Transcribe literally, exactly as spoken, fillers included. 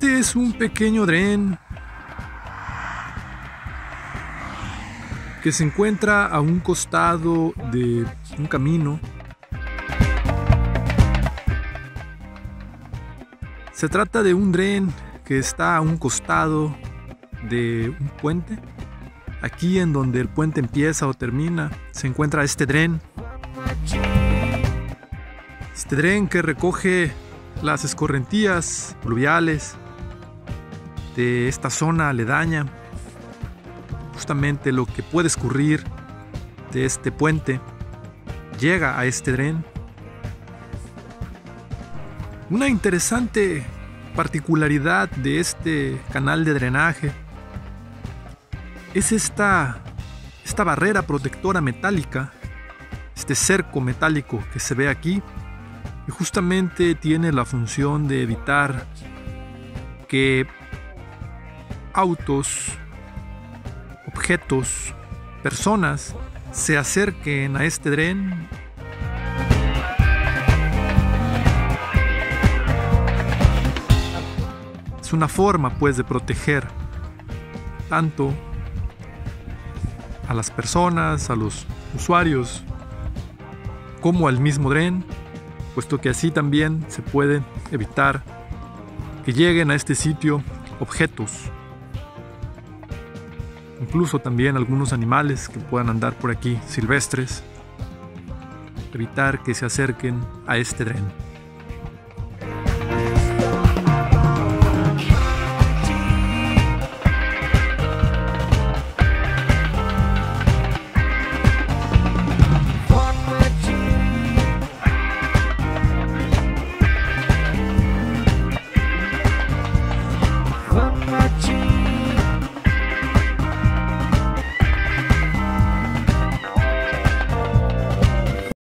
Este es un pequeño dren que se encuentra a un costado de un camino. Se trata de un dren que está a un costado de un puente. Aquí en donde el puente empieza o termina, se encuentra este dren. Este dren que recoge las escorrentías pluviales de esta zona aledaña. Justamente lo que puede escurrir de este puente llega a este dren. Una interesante particularidad de este canal de drenaje es esta, esta barrera protectora metálica, este cerco metálico que se ve aquí, y justamente tiene la función de evitar que autos, objetos, personas se acerquen a este dren. Es una forma, pues, de proteger tanto a las personas, a los usuarios, como al mismo dren, puesto que así también se puede evitar que lleguen a este sitio objetos, incluso también algunos animales que puedan andar por aquí silvestres, evitar que se acerquen a este dren.